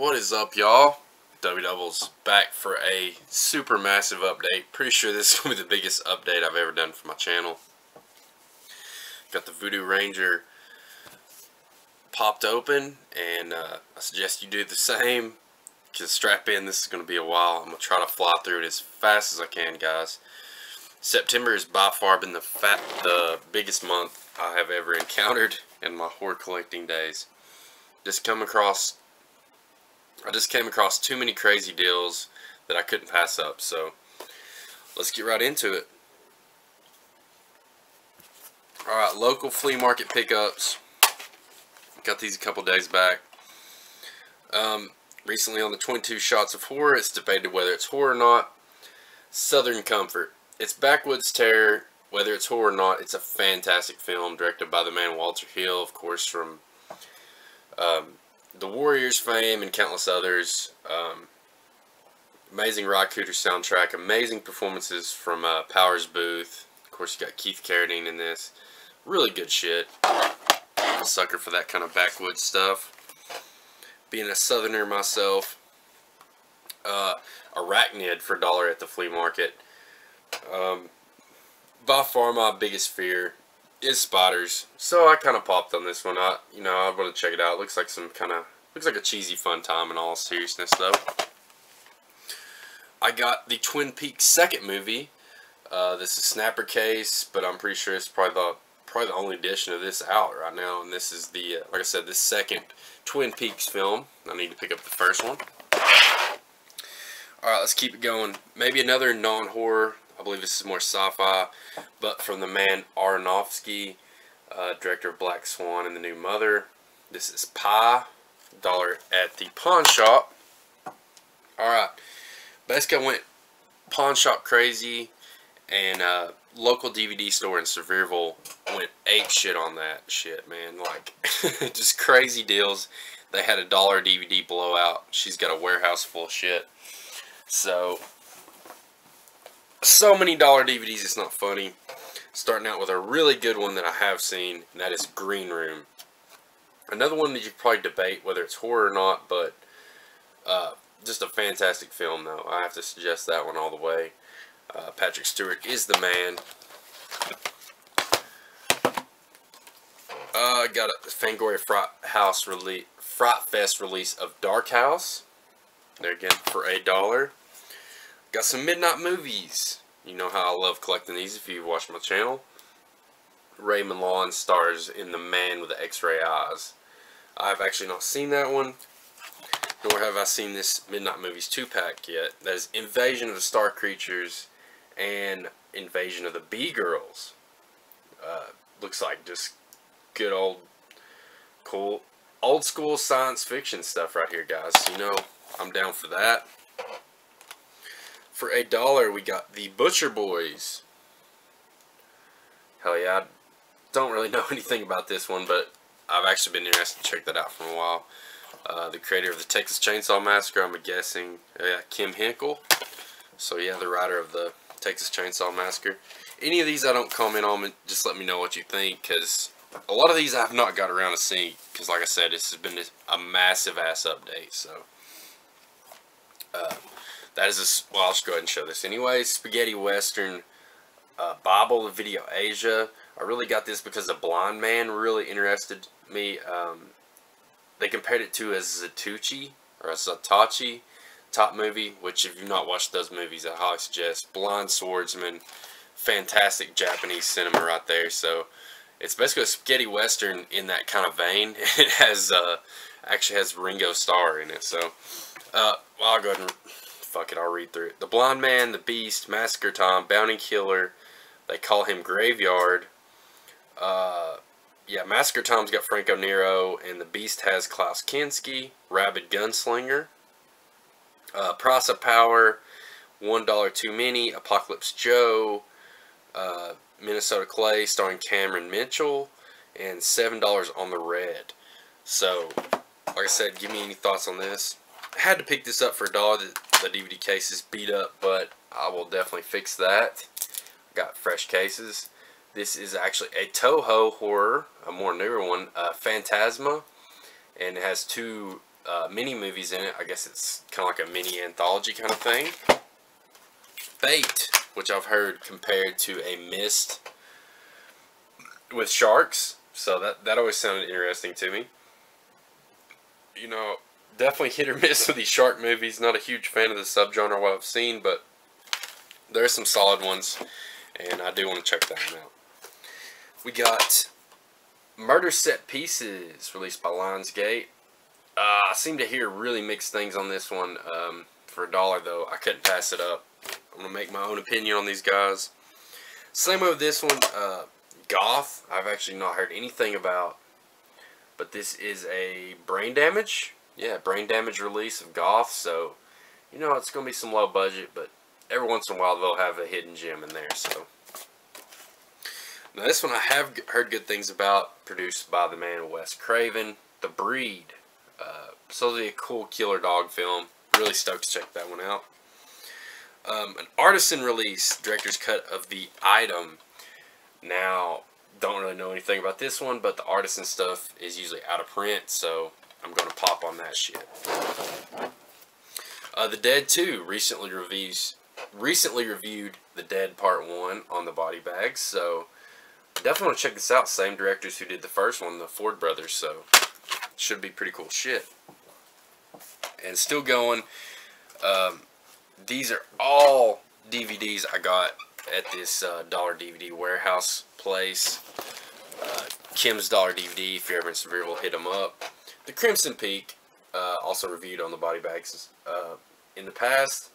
What is up, y'all? W Doubles back for a super massive update. Pretty sure this is going to be the biggest update I've ever done for my channel. Got the Voodoo Ranger popped open, and I suggest you do the same. Just strap in, this is going to be a while. I'm going to try to fly through it as fast as I can, guys. September has by far been the biggest month I have ever encountered in my horror collecting days. I just came across too many crazy deals that I couldn't pass up, so let's get right into it. Alright, local flea market pickups. Got these a couple days back. Recently on the 22 Shots of Horror, it's debated whether it's horror or not. Southern Comfort. It's backwoods terror, whether it's horror or not. It's a fantastic film directed by the man Walter Hill, of course, from The Warriors fame and countless others. Amazing Rod Cooter soundtrack, amazing performances from Powers Booth. Of course, you got Keith Carradine in this. Really good shit. I'm a sucker for that kind of backwoods stuff. Being a southerner myself, Arachnid for $1 at the flea market. By far my biggest fear is spiders, so I kind of popped on this one. I want to check it out. It looks like a cheesy fun time in all seriousness, though. I got the Twin Peaks second movie. This is Snapper Case, but I'm pretty sure it's probably the only edition of this out right now, and this is the, like I said, the second Twin Peaks film. I need to pick up the first one. Alright, let's keep it going. Maybe another non-horror, I believe this is more sci-fi, but from the man Aronofsky, director of Black Swan and The New Mother. This is Pi, $1 at the pawn shop. Alright, basically I went pawn shop crazy, and local DVD store in Sevierville went ape shit on that shit, man. Like, just crazy deals. They had a $1 DVD blowout. She's got a warehouse full of shit. So many $1 DVDs, it's not funny. Starting out with a really good one that I have seen, and that is Green Room. Another one that you probably debate whether it's horror or not, but just a fantastic film, though. I have to suggest that one all the way. Patrick Stewart is the man. I got a Fangoria Fright Fest release of Dark House. There again for $1. Got some midnight movies. You know how I love collecting these if you've watched my channel. Raymond Lawton stars in The Man with the X-Ray Eyes. I've actually not seen that one, nor have I seen this Midnight Movies 2-pack yet. That is Invasion of the Star Creatures and Invasion of the Bee Girls. Looks like just good old, cool, old school science fiction stuff right here, guys. You know, I'm down for that. For $1, we got the Butcher Boys. Hell yeah, I don't really know anything about this one, but I've actually been interested to check that out for a while. The creator of the Texas Chainsaw Massacre, I'm guessing, Kim Henkel. So yeah, the writer of the Texas Chainsaw Massacre. Any of these I don't comment on, just let me know what you think, because a lot of these I have not got around to seeing, because like I said, this has been a massive ass update, so. That is well, I'll just go ahead and show this anyway. Spaghetti Western Bible of Video Asia. I really got this because a blind man really interested me. They compared it to a Zatoichi or a Zatoichi top movie, which if you've not watched those movies, I highly suggest. Blind Swordsman, fantastic Japanese cinema right there. So it's basically a spaghetti western in that kind of vein. It has actually has Ringo Starr in it. So I'll go ahead and fuck it, I'll read through it. The Blind Man, The Beast, Massacre Time, Bounty Killer. They call him Graveyard. Yeah, Massacre Time's got Franco Nero, and The Beast has Klaus Kinski, Rabid Gunslinger. Price of Power, $1 Too Many, Apocalypse Joe, Minnesota Clay, starring Cameron Mitchell, and $7 on the red. So, like I said, give me any thoughts on this. I had to pick this up for $1. The DVD case is beat up, but I will definitely fix that. Got fresh cases. This is actually a Toho horror, a more newer one, Phantasma, and it has two mini movies in it. I guess it's kind of like a mini anthology kind of thing. Bait, which I've heard compared to a Mist with sharks, so that always sounded interesting to me. You know, definitely hit or miss with these shark movies. Not a huge fan of the subgenre, what I've seen, but there are some solid ones, and I do want to check that one out. We got Murder Set Pieces, released by Lionsgate. I seem to hear really mixed things on this one. For $1 though, I couldn't pass it up. I'm gonna make my own opinion on these guys. Same way with this one, Goth. I've actually not heard anything about, but this is a Brain Damage. Yeah, Brain Damage release of Goth. So, you know, it's gonna be some low budget, but every once in a while they'll have a hidden gem in there. So, now this one I have heard good things about. Produced by the man Wes Craven, The Breed. So it'll be a cool killer dog film. Really stoked to check that one out. An Artisan release, director's cut of The Item. Now, don't really know anything about this one, but the Artisan stuff is usually out of print, so I'm going to pop on that shit. The Dead 2 recently reviewed The Dead Part 1 on the Body Bags, so definitely want to check this out. Same directors who did the first one, the Ford brothers, so should be pretty cool shit. And still going, these are all DVDs I got at this Dollar DVD Warehouse place. Kim's Dollar DVD, if you're ever in Sevierville, hit them up. The Crimson Peak, also reviewed on the Body Bags in the past.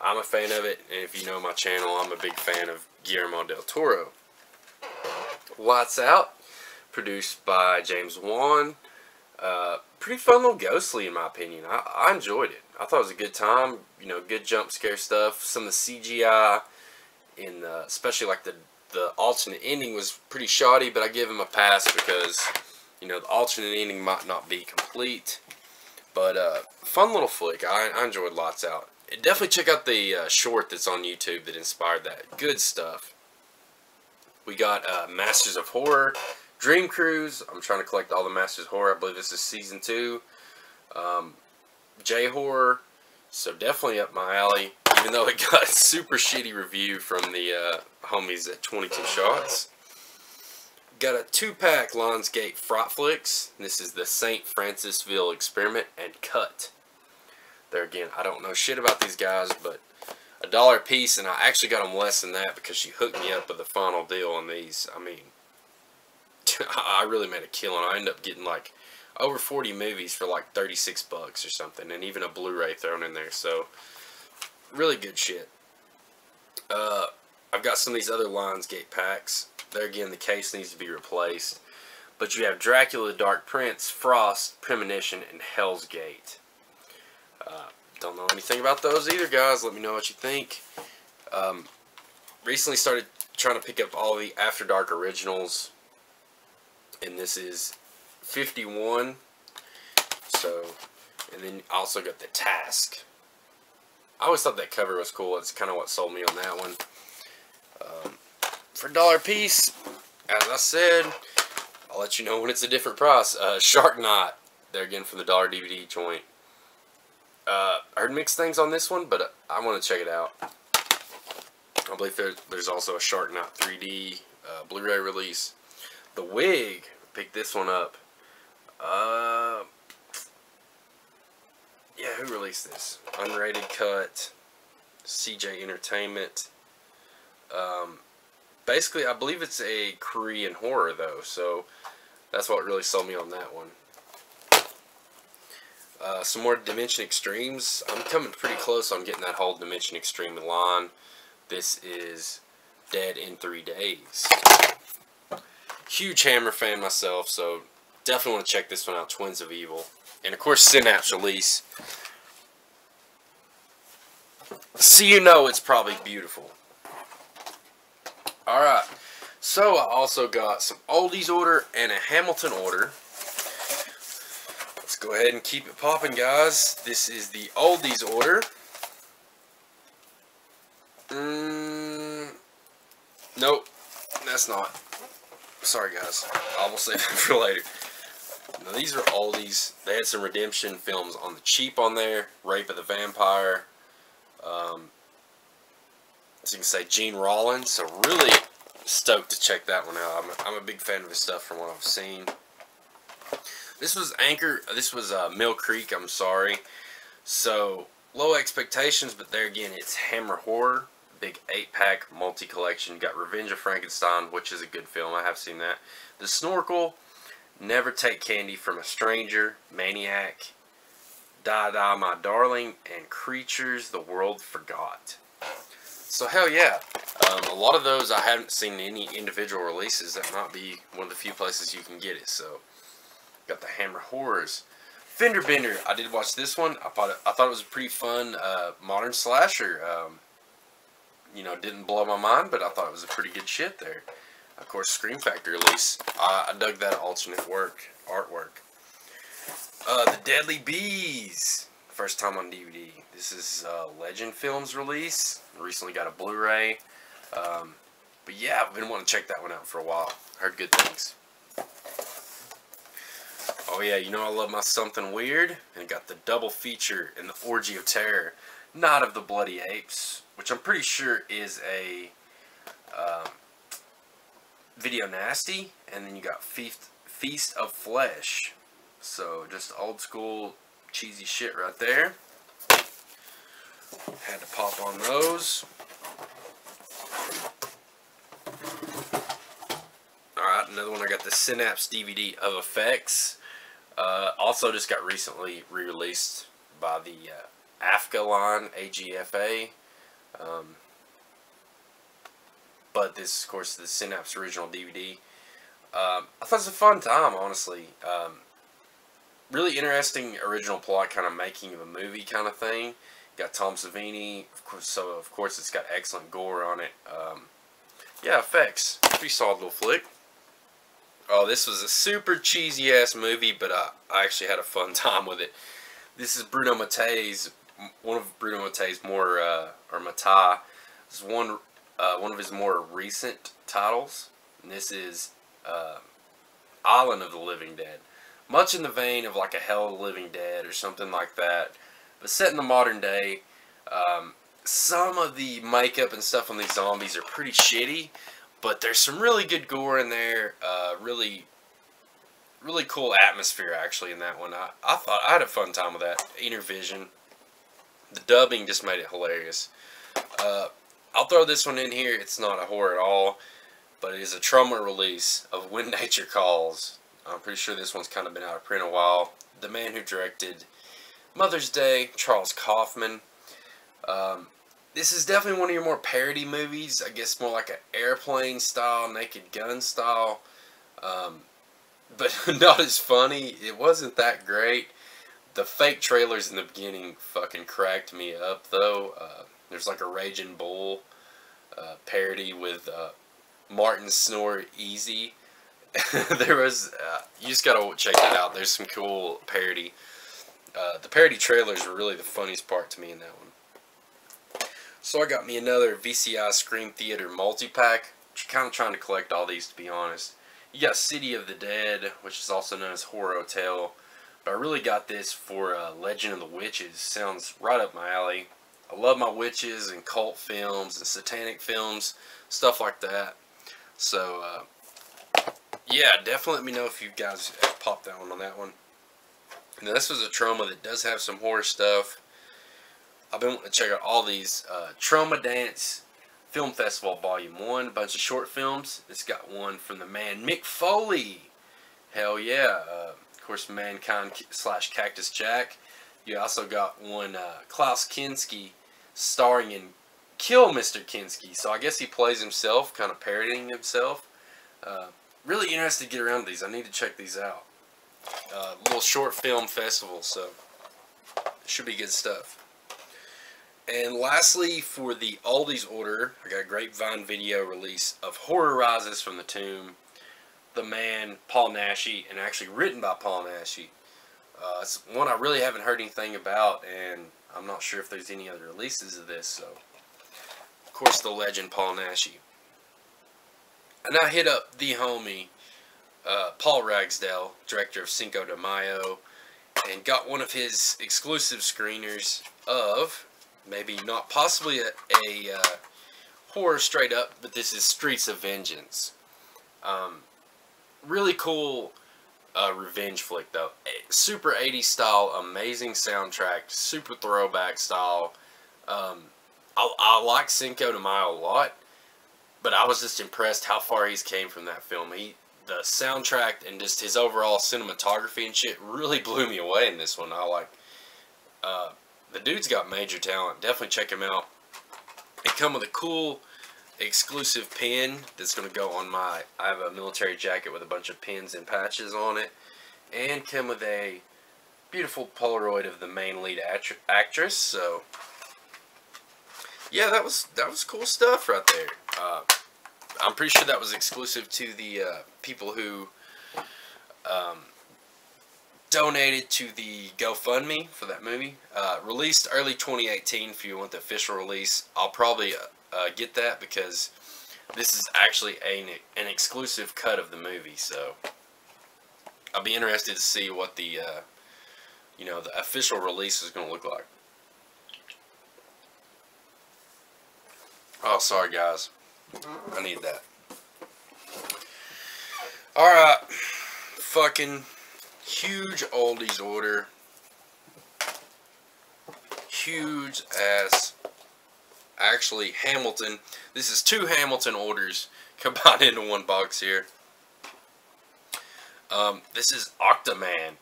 I'm a fan of it, and if you know my channel, I'm a big fan of Guillermo del Toro. Lights Out, produced by James Wan. Pretty fun little ghostly in my opinion. I enjoyed it. I thought it was a good time. You know, good jump scare stuff. Some of the CGI, especially like the alternate ending was pretty shoddy, but I give him a pass because, you know, the alternate ending might not be complete. But fun little flick. I enjoyed Lights Out. Definitely check out the short that's on YouTube that inspired that. Good stuff. We got Masters of Horror. Dream Cruise. I'm trying to collect all the Masters of Horror. I believe this is Season 2. J-Horror. So definitely up my alley. Even though it got a super shitty review from the homies at 22 Shots. Got a 2-pack Lionsgate Fright Flicks. This is the St. Francisville Experiment and Cut. There again, I don't know shit about these guys, but $1 a piece. And I actually got them less than that because she hooked me up with the final deal on these. I mean, I really made a killing. I ended up getting like over 40 movies for like 36 bucks or something, and even a Blu-ray thrown in there, so really good shit. I've got some of these other Lionsgate packs. There again, the case needs to be replaced, but you have Dracula, The Dark Prince, Frost, Premonition, and Hell's Gate. Don't know anything about those either, guys. Let me know what you think. Recently started trying to pick up all the After Dark originals, and this is 51. So, and then also got The Task. I always thought that cover was cool. It's kind of what sold me on that one. For $1 a piece, as I said, I'll let you know when it's a different price. Sharknot, there again from the Dollar DVD joint. I heard mixed things on this one, but I want to check it out. I believe there's also a Sharknot 3D Blu-ray release. The Wig, picked this one up. Yeah, who released this? Unrated Cut, CJ Entertainment. Basically, I believe it's a Korean horror, though, so that's what really sold me on that one. Some more Dimension Extremes. I'm coming pretty close on getting that whole Dimension Extreme line. This is Dead in 3 Days. Huge Hammer fan myself, so definitely want to check this one out. Twins of Evil. And of course, Synapse release. So you know it's probably beautiful. Alright, so I also got some Oldies order and a Hamilton order. Let's go ahead and keep it popping, guys. This is the Oldies order. Nope, that's not. Sorry guys, I will save it for later. Now, these are all these, they had some redemption films on the cheap on there. Rape of the Vampire. As you can say, Gene Rollins. So really stoked to check that one out. I'm a big fan of his stuff from what I've seen. This was Anchor. This was Mill Creek, I'm sorry. So low expectations, but there again, it's Hammer Horror. Big 8-pack multi-collection. You got Revenge of Frankenstein, which is a good film. I have seen that. The Snorkel. Never Take Candy from a Stranger. Maniac. Die Die My Darling. And Creatures the World Forgot. So hell yeah. A lot of those I haven't seen any individual releases. That might be one of the few places you can get it. So got the Hammer Horrors. Fender Bender. I did watch this one. I thought it was a pretty fun modern slasher. You know, didn't blow my mind, but I thought it was a pretty good shit there. Of course, Scream Factory release. I dug that alternate artwork. The Deadly Bees. First time on DVD. This is Legend Films release. Recently got a Blu-ray. But yeah, I've been wanting to check that one out for a while. Heard good things. Oh yeah, you know I love my something weird. And got the double feature in the Orgy of Terror. Not of the Bloody Apes. Which I'm pretty sure is a Video Nasty. And then you got Feast of Flesh. So just old school cheesy shit right there. Had to pop on those. Alright, another one. I got the Synapse DVD of Effects. Also just got recently re-released by the AFGA line, AGFA. But this, of course, the Synapse original DVD. I thought it was a fun time, honestly. Really interesting original plot, kind of making of a movie kind of thing. Got Tom Savini, of course, so of course it's got excellent gore on it. Yeah, Effects, pretty solid little flick. Oh, this was a super cheesy ass movie, but I actually had a fun time with it. This is Bruno Mattei's. One of Bruno Mattei's more, or Mattei, is one of his more recent titles. And this is Island of the Living Dead. Much in the vein of like a Hell of the Living Dead or something like that. But set in the modern day, some of the makeup and stuff on these zombies are pretty shitty. But there's some really good gore in there. Really cool atmosphere actually in that one. I thought I had a fun time with that. Intervision. The dubbing just made it hilarious. I'll throw this one in here. It's not a horror at all, but it is a trauma release of When Nature Calls. I'm pretty sure this one's kind of been out of print a while. The man who directed Mother's Day, Charles Kaufman. This is definitely one of your more parody movies. I guess more like an Airplane style, Naked Gun style. But not as funny. It wasn't that great. The fake trailers in the beginning fucking cracked me up, though. There's like a Raging Bull parody with Martin Snore Easy. There was... you just gotta check that out. There's some cool parody. The parody trailers were really the funniest part to me in that one. So I got me another VCI Scream Theater multi-pack. Kind of trying to collect all these, to be honest. You got City of the Dead, which is also known as Horror Hotel. But I really got this for Legend of the Witches. Sounds right up my alley. I love my witches and cult films and satanic films, stuff like that. So, yeah, definitely let me know if you guys popped that one on that one. Now, this was a trauma that does have some horror stuff. I've been wanting to check out all these. Trauma Dance Film Festival Volume 1, a bunch of short films. It's got one from the man Mick Foley. Hell yeah. Of course, Mankind / Cactus Jack. You also got one, Klaus Kinski, starring in Kill Mr. Kinski. So I guess he plays himself, kind of parodying himself. Really interested to get around to these. I need to check these out. Little short film festival, so it should be good stuff. And lastly, for the oldies order, I got a Grapevine Video release of Horror Rises from the Tomb. The man, Paul Naschy, and actually written by Paul Naschy. It's one I really haven't heard anything about, and I'm not sure if there's any other releases of this. So, of course, the legend Paul Naschy. And I hit up the homie, Paul Ragsdale, director of Cinco de Mayo, and got one of his exclusive screeners of, maybe not possibly a horror straight up, but this is Streets of Vengeance. Really cool revenge flick though. Super 80s style, amazing soundtrack, super throwback style. I like Cinco de Mayo a lot, but I was just impressed how far he's came from that film. The soundtrack and just his overall cinematography and shit really blew me away in this one. The dude's got major talent. Definitely check him out. It comes with a cool exclusive pin that's going to go on my... I have a military jacket with a bunch of pins and patches on it. And come with a beautiful Polaroid of the main lead actress. So, yeah, that was cool stuff right there. I'm pretty sure that was exclusive to the people who donated to the GoFundMe for that movie. Released early 2018 if you want the official release. I'll probably get that because this is actually an exclusive cut of the movie. So I'll be interested to see what the the official release is going to look like. Oh, sorry guys. I need that. Alright. Fucking huge oldies order. Huge ass. Actually, Hamilton. This is two Hamilton orders combined into one box here. This is Octoman.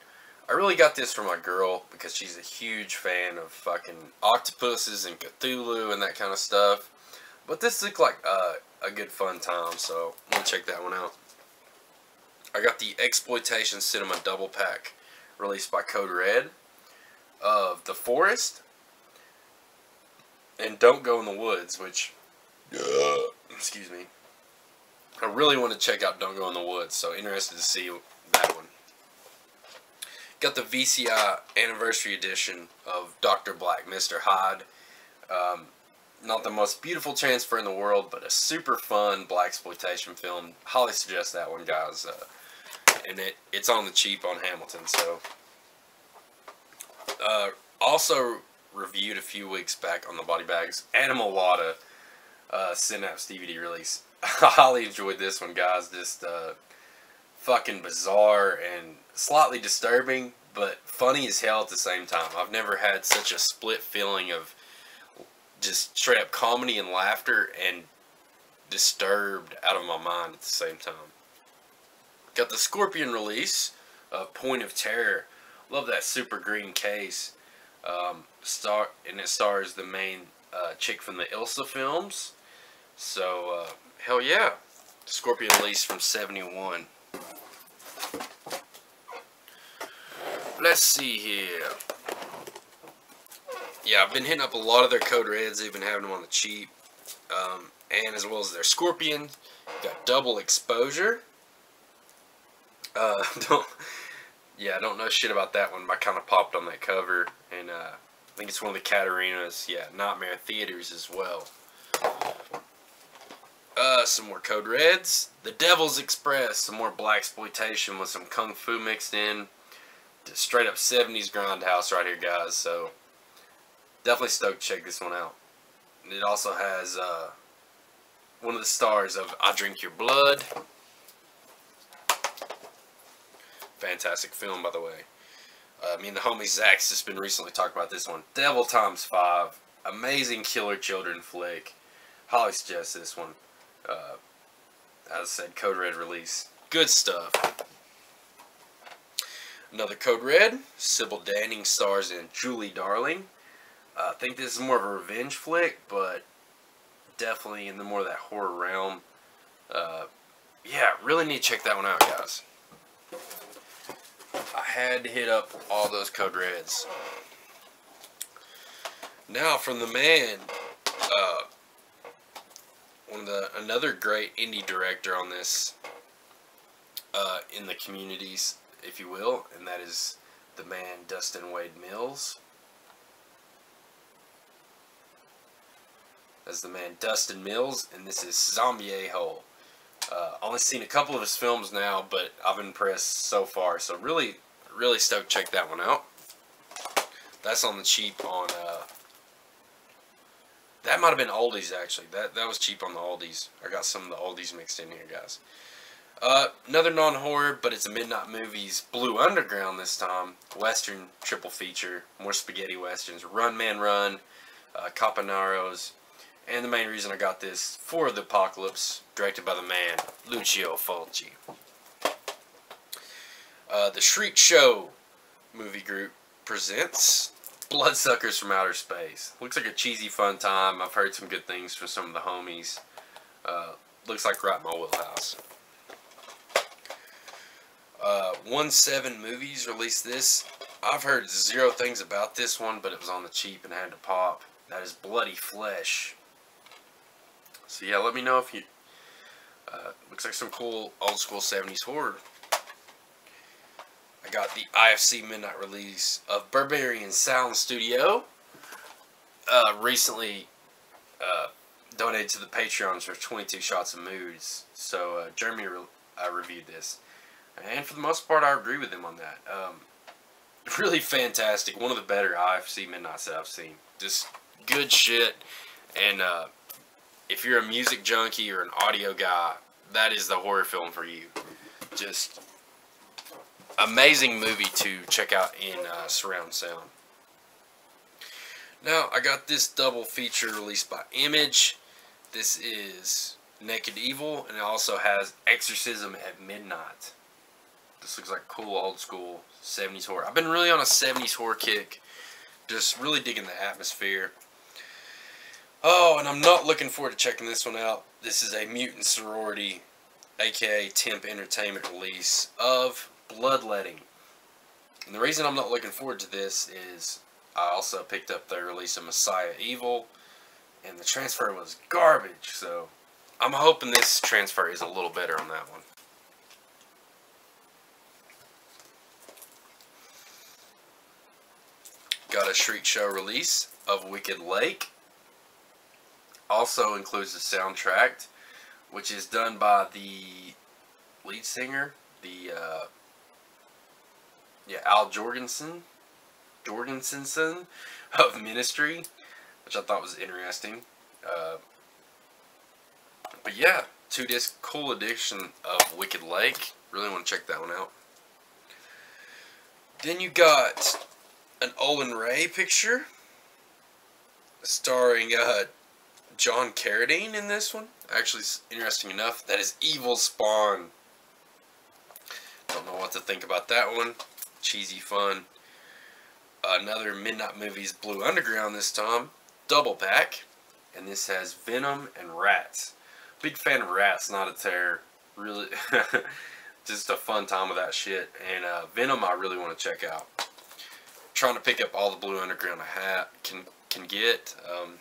I really got this for my girl because she's a huge fan of fucking octopuses and Cthulhu and that kind of stuff. But this looked like a good fun time, so I'm going to check that one out. I got the Exploitation Cinema Double Pack, released by Code Red, of The Forest, and Don't Go in the Woods, which, excuse me, I really want to check out Don't Go in the Woods, so interested to see that one. Got the VCI Anniversary Edition of Dr. Black, Mr. Hyde. Not the most beautiful transfer in the world, but a super fun blaxploitation film. Highly suggest that one, guys. And it's on the cheap on Hamilton. So, also reviewed a few weeks back on the Body Bags, Animalata Synapse DVD release. I highly enjoyed this one, guys. Just fucking bizarre and slightly disturbing, but funny as hell at the same time. I've never had such a split feeling of just straight up comedy and laughter and disturbed out of my mind at the same time. Got the Scorpion release of Point of Terror. Love that super green case. And it stars the main chick from the Ilsa films. So, hell yeah. Scorpion release from 71. Let's see here. Yeah, I've been hitting up a lot of their Code Reds, even having them on the cheap. And as well as their Scorpion. Got Double Exposure. I don't know shit about that one, but I kind of popped on that cover. And I think it's one of the Catarinas. Yeah, Nightmare Theaters as well. Some more Code Reds. The Devil's Express. Some more blaxploitation with some Kung Fu mixed in. Just straight up 70s grindhouse right here, guys. So... definitely stoked to check this one out. And it also has one of the stars of I Drink Your Blood. Fantastic film, by the way. Me and the homie Zach's just been recently talking about this one. Devil Times 5. Amazing killer children flick. Highly suggest this one. As I said, Code Red release. Good stuff. Another Code Red. Sybil Danning stars in Julie Darling. I think this is more of a revenge flick, but definitely in the more of that horror realm. Really need to check that one out, guys. I had to hit up all those Code Reds. Now from the man, another great indie director on this, in the communities, if you will, and that is the man Dustin Wade Mills. That's the man Dustin Mills, and this is Zombie A-Hole. I've only seen a couple of his films now, but I've been impressed so far. So really, really stoked to check that one out. That's on the cheap on... that might have been Aldi's, actually. That was cheap on the Aldi's. I got some of the Aldi's mixed in here, guys. Another non-horror, but it's a Midnight Movies Blue Underground this time. Western triple feature. More spaghetti westerns. Run Man Run. Campaneros. And the main reason I got this, For the Apocalypse, directed by the man, Lucio Fulci. The Shriek Show movie group presents Bloodsuckers from Outer Space. Looks like a cheesy fun time. I've heard some good things from some of the homies. Looks like right in my wheelhouse. 1-7 Movies released this. I've heard zero things about this one, but it was on the cheap and I had to pop. That is Bloody Flesh. So yeah, let me know if you... looks like some cool old school 70s horror. I got the IFC Midnight release of Barbarian Sound Studio. Recently donated to the Patreons for 22 Shots of Moods. So Jeremy reviewed this. And for the most part, I agree with him on that. Really fantastic. One of the better IFC Midnights that I've seen. Just good shit. And if you're a music junkie or an audio guy, that is the horror film for you. Just... amazing movie to check out in surround sound. Now, I got this double feature released by Image. This is Naked Evil, and it also has Exorcism at Midnight. This looks like cool old school 70s horror. I've been really on a 70s horror kick. Just really digging the atmosphere. Oh, and I'm not looking forward to checking this one out. This is a Mutant Sorority, aka Temp Entertainment release of Bloodletting. And the reason I'm not looking forward to this is I also picked up their release of Messiah Evil, and the transfer was garbage, so I'm hoping this transfer is a little better on that one. Got a Shriek Show release of Wicked Lake. Also includes the soundtrack, which is done by the lead singer, Al Jorgensenson of Ministry, which I thought was interesting. But yeah, 2-disc cool edition of Wicked Lake. Really want to check that one out. Then you got an Olin Ray picture starring John Carradine in this one. Actually, interesting enough, that is Evil Spawn. Don't know what to think about that one. Cheesy fun. Another Midnight Movies Blue Underground this time. Double pack. And this has Venom and Rats. Big fan of Rats, not a terror. Really, just a fun time with that shit. And Venom I really want to check out. Trying to pick up all the Blue Underground I can get. Of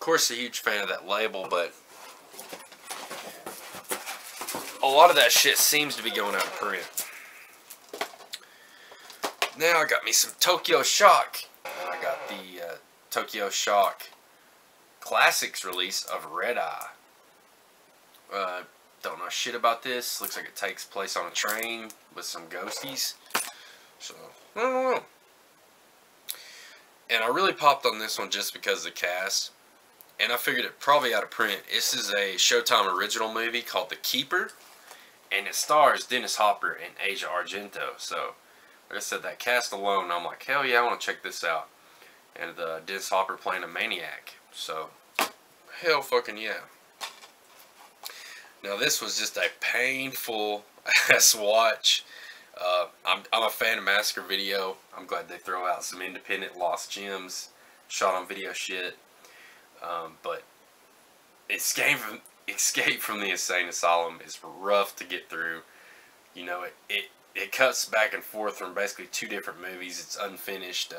course, a huge fan of that label, but a lot of that shit seems to be going out of print. Now I got me some Tokyo Shock. And I got the Tokyo Shock Classics release of Red Eye. Don't know shit about this. Looks like it takes place on a train with some ghosties. So, I don't know. And I really popped on this one just because of the cast. And I figured it probably out of print. This is a Showtime original movie called The Keeper. And it stars Dennis Hopper and Asia Argento. So... like I said, that cast alone, I'm like, hell yeah, I want to check this out. And Dennis Hopper playing a maniac. So, hell fucking yeah. Now, this was just a painful ass watch. I'm a fan of Massacre Video. I'm glad they throw out some independent lost gems, shot on video shit. But Escape from the Insane Asylum is rough to get through. You know, it cuts back and forth from basically two different movies. It's unfinished.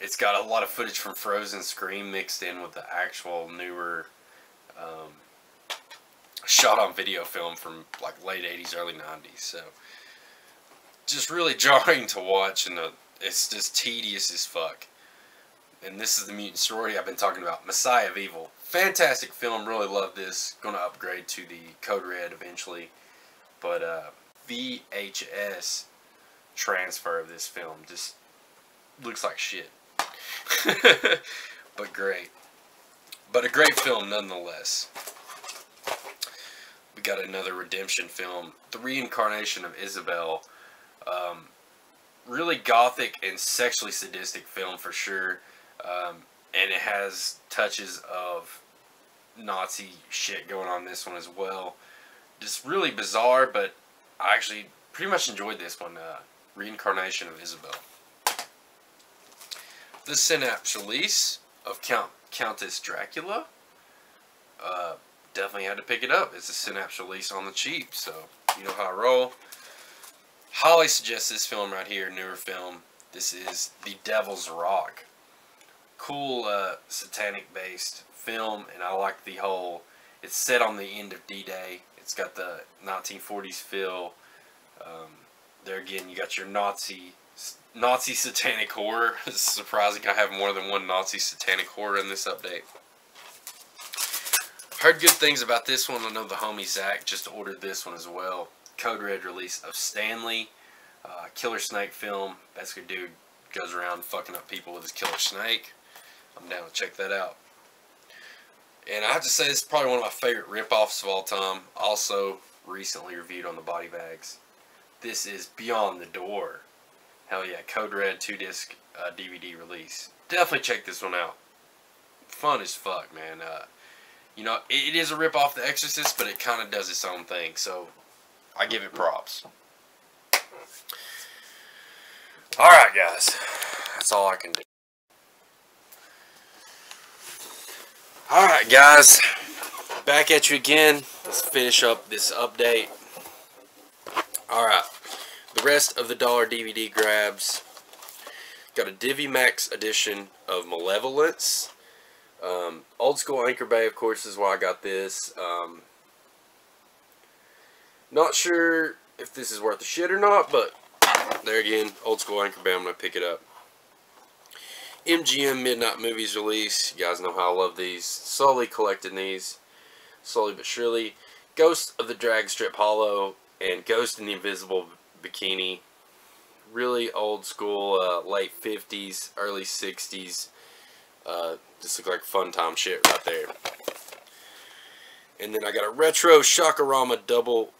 It's got a lot of footage from Frozen Scream mixed in with the actual newer shot-on-video film from like late 80s, early 90s. So just really jarring to watch, and it's just tedious as fuck. and this is the mutant story I've been talking about, Messiah of Evil. Fantastic film, really love this. Gonna upgrade to the Code Red eventually, but VHS transfer of this film just looks like shit. But great. But a great film nonetheless. We got another redemption film, The Reincarnation of Isabel. Really gothic and sexually sadistic film for sure. And it has touches of Nazi shit going on in this one as well. Just really bizarre, but I actually pretty much enjoyed this one. Reincarnation of Isabel. The Synapse release of Countess Dracula. Definitely had to pick it up. It's a Synapse release on the cheap, so you know how I roll. Highly suggest this film right here, newer film. This is The Devil's Rock. Cool satanic-based film, and I like the whole... It's set on the end of D-Day. It's got the 1940s feel. There again, you got your Nazi satanic horror. It's surprising I have more than one Nazi satanic horror in this update. Heard good things about this one. I know the homie Zach just ordered this one as well. Code Red release of Stanley. Killer snake film. Basically a dude goes around fucking up people with his killer snake. I'm down to check that out. And I have to say, this is probably one of my favorite ripoffs of all time. Also recently reviewed on the Body Bags. This is Beyond the Door. Hell yeah, Code Red 2-disc DVD release. Definitely check this one out. Fun as fuck, man. You know, it is a rip-off The Exorcist, but it kind of does its own thing, so I give it props. Alright, guys. That's all I can do. Alright, guys. Back at you again. Let's finish up this update. Alright. The rest of the dollar DVD grabs. Got a DiviMax edition of Malevolence. Old School Anchor Bay, of course, is why I got this. Not sure if this is worth the shit or not, but there again, Old School Anchor Bay, I'm going to pick it up. MGM Midnight Movies release. You guys know how I love these. Slowly collecting these. Slowly but surely. Ghost of the Drag Strip Hollow and Ghost in the Invisible Bikini. Really old school, late 50s, early 60s. Just look like fun time shit right there. And then I got a retro Shockorama double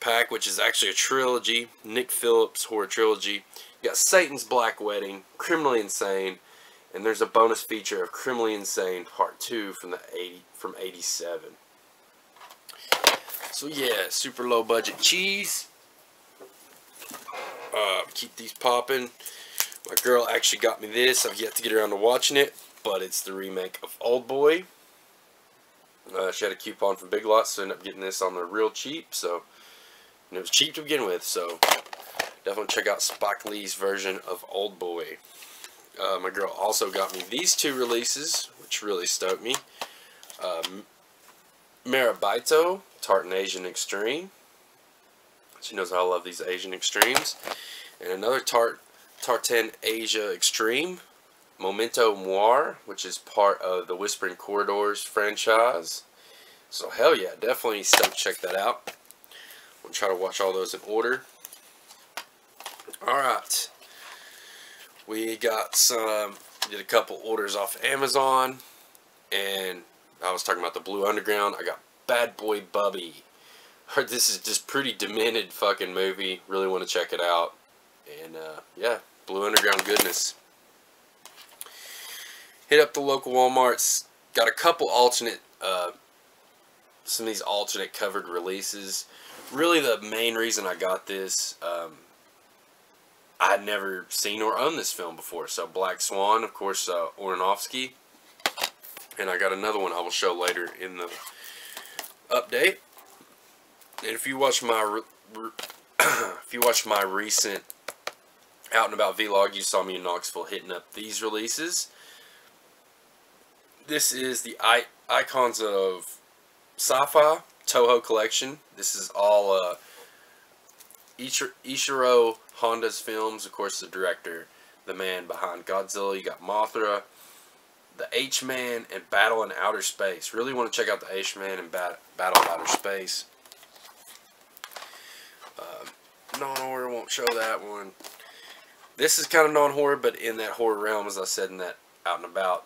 pack, which is actually a trilogy, Nick Phillips horror trilogy. You got Satan's Black Wedding, Criminally Insane, and there's a bonus feature of Criminally Insane Part 2 from '87. So yeah, super low budget cheese. Keep these popping. My girl actually got me this. I've yet to get around to watching it, but it's the remake of Old Boy. She had a coupon from Big Lots, so ended up getting this on the real cheap. So, and it was cheap to begin with, so definitely check out Spike Lee's version of Old Boy. My girl also got me these two releases, which really stoked me. Marabito, Tartan Asian Extreme. She knows how I love these Asian Extremes. And another Tartan Asia Extreme. Memento Noir, which is part of the Whispering Corridors franchise. So hell yeah, definitely stoked to check that out. I'm going to try to watch all those in order. Alright. We got some, did a couple orders off Amazon. And I was talking about the Blue Underground. I got Bad Boy Bubby. Heard this is just pretty demented fucking movie. Really want to check it out. And yeah, Blue Underground goodness. Hit up the local Walmarts. Got a couple alternate, some of these alternate covered releases. Really the main reason I got this, I had never seen or owned this film before. So Black Swan, of course, Aronofsky. And I got another one I will show later in the update. And if you watch my, recent Out and About vlog, you saw me in Knoxville hitting up these releases. This is the Icons of Sci-Fi Toho collection. This is all Ishiro Honda's films. Of course, the director, the man behind Godzilla. You got Mothra. The H-Man and Battle in Outer Space. Really want to check out the H-Man and Battle in Outer Space. Non-horror, won't show that one. This is kind of non-horror, but in that horror realm, as I said in that Out and About,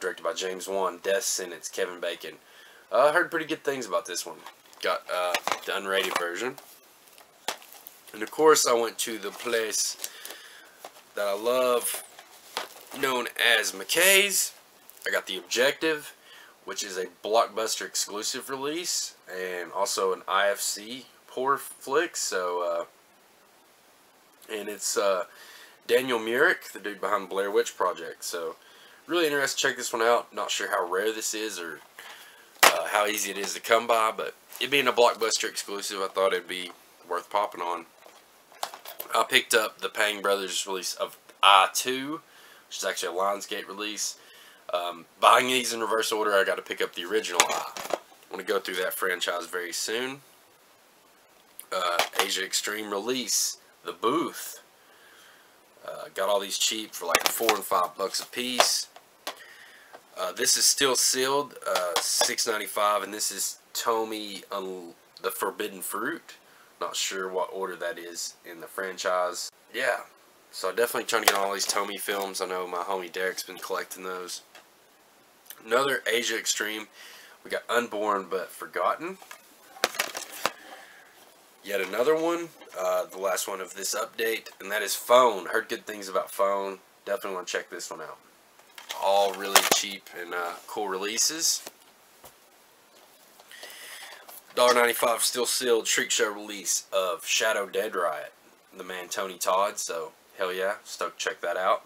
directed by James Wan, Death Sentence, Kevin Bacon. I heard pretty good things about this one. Got the unrated version. And of course, I went to the place that I love, known as McKay's. I got The Objective, which is a Blockbuster exclusive release, and also an IFC horror flick. So, and it's Daniel Myrick, the dude behind Blair Witch Project. So, really interested to check this one out. Not sure how rare this is or how easy it is to come by, but it being a Blockbuster exclusive, I thought it'd be worth popping on. I picked up the Pang Brothers release of I2, which is actually a Lionsgate release. Buying these in reverse order, I got to pick up the original I. I'm going to go through that franchise very soon. Asia Extreme release, The Booth. Got all these cheap for like $4 and $5 a piece. This is still sealed, $6.95, and this is Tomy the Forbidden Fruit. Not sure what order that is in the franchise. Yeah, so I'm definitely trying to get all these Tomy films. I know my homie Derek's been collecting those. Another Asia Extreme. We got Unborn But Forgotten. Yet another one, the last one of this update, and that is Phone. Heard good things about Phone. Definitely want to check this one out. All really cheap and cool releases. $1.95 still sealed Shriek Show release of Shadow Dead Riot. The man Tony Todd, so hell yeah, stoked to check that out.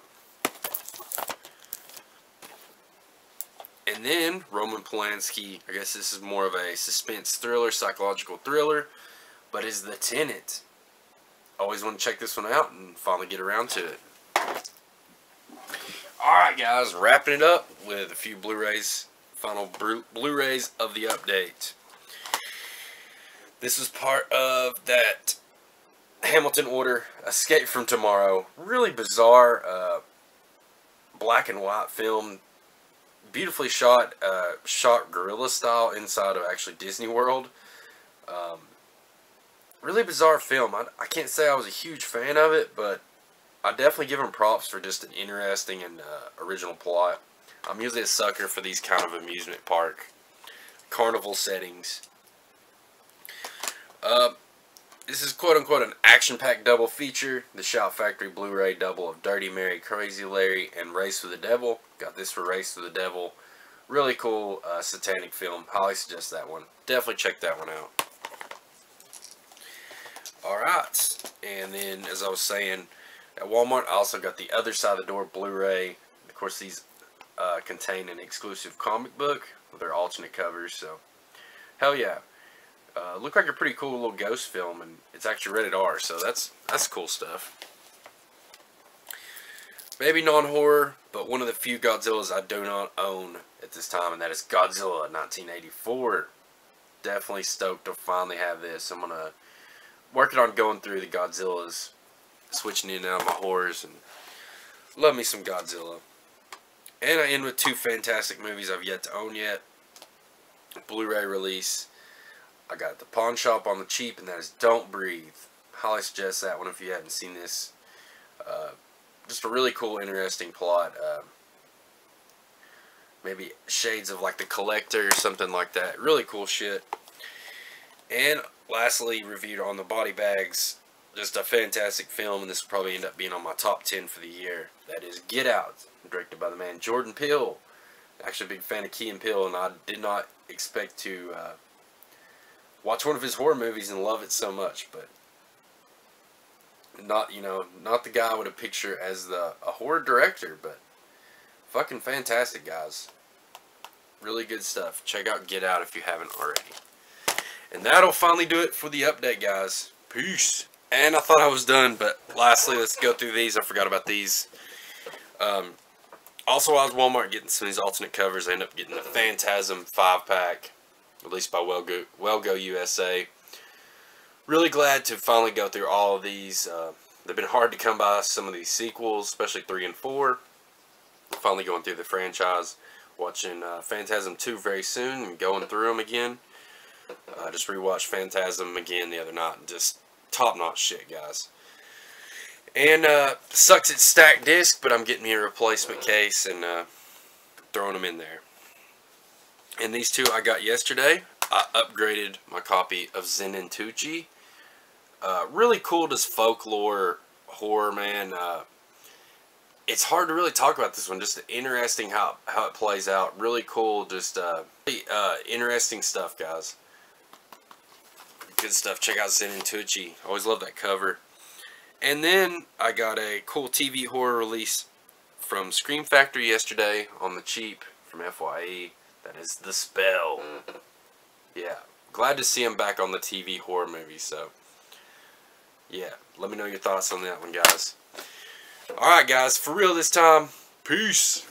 And then Roman Polanski, I guess this is more of a suspense thriller, psychological thriller. But is The Tenant. Always want to check this one out and finally get around to it. Alright guys, wrapping it up with a few Blu-rays. Final Blu-rays of the update. This was part of that Hamilton order, Escape from Tomorrow. Really bizarre black and white film. Beautifully shot, shot guerrilla style inside of actually Disney World. Really bizarre film. I can't say I was a huge fan of it, but I definitely give him props for just an interesting and original plot. I'm usually a sucker for these kind of amusement park, carnival settings. This is quote-unquote an action-packed double feature. The Shout Factory Blu-ray double of Dirty Mary, Crazy Larry, and Race with the Devil. Got this for Race with the Devil. Really cool satanic film. Highly suggest that one. Definitely check that one out. Alright, and then as I was saying, at Walmart I also got The Other Side of the Door Blu-ray. Of course these contain an exclusive comic book with their alternate covers, so hell yeah. Looked like a pretty cool little ghost film, and it's actually rated R, so that's cool stuff. Maybe non-horror, but one of the few Godzillas I do not own at this time, and that is Godzilla 1984. Definitely stoked to finally have this. I'm going to working on going through the Godzillas, switching in and out of my horrors, and love me some Godzilla. And I end with two fantastic movies I've yet to own yet. Blu-ray release. I got the pawn shop on the cheap, and that is Don't Breathe. Highly suggest that one if you haven't seen this. Just a really cool, interesting plot. Maybe shades of like The Collector or something like that. Really cool shit. And lastly, reviewed On the Body Bags, just a fantastic film, and this will probably end up being on my top 10 for the year. That is Get Out, directed by the man Jordan Peele. Actually a big fan of Key and Peele, and I did not expect to watch one of his horror movies and love it so much, but not the guy I would have pictured as a horror director, but fucking fantastic, guys. Really good stuff. Check out Get Out if you haven't already. And that'll finally do it for the update, guys. Peace. And I thought I was done, but lastly, let's go through these. I forgot about these. Also, I was Walmart getting some of these alternate covers. I ended up getting the Phantasm 5-pack, released by Wellgo USA. Really glad to finally go through all of these. They've been hard to come by, some of these sequels, especially 3 and 4. finally going through the franchise, watching Phantasm 2 very soon and going through them again. I just rewatched Phantasm again the other night. Just top-notch shit, guys. And sucks it's stacked disc, but I'm getting me a replacement case and throwing them in there. And these two I got yesterday. I upgraded my copy of Zen and Tucci. Really cool, this folklore horror, man. It's hard to really talk about this one. Just interesting how it plays out. Really cool, just interesting stuff, guys. Good stuff. Check out Zen and Tucci. Always love that cover. And then I got a cool TV horror release from Scream Factory yesterday on the cheap from FYE. That is The Spell. Yeah, glad to see him back on the TV horror movie. So, yeah, let me know your thoughts on that one, guys. All right, guys, for real this time. Peace.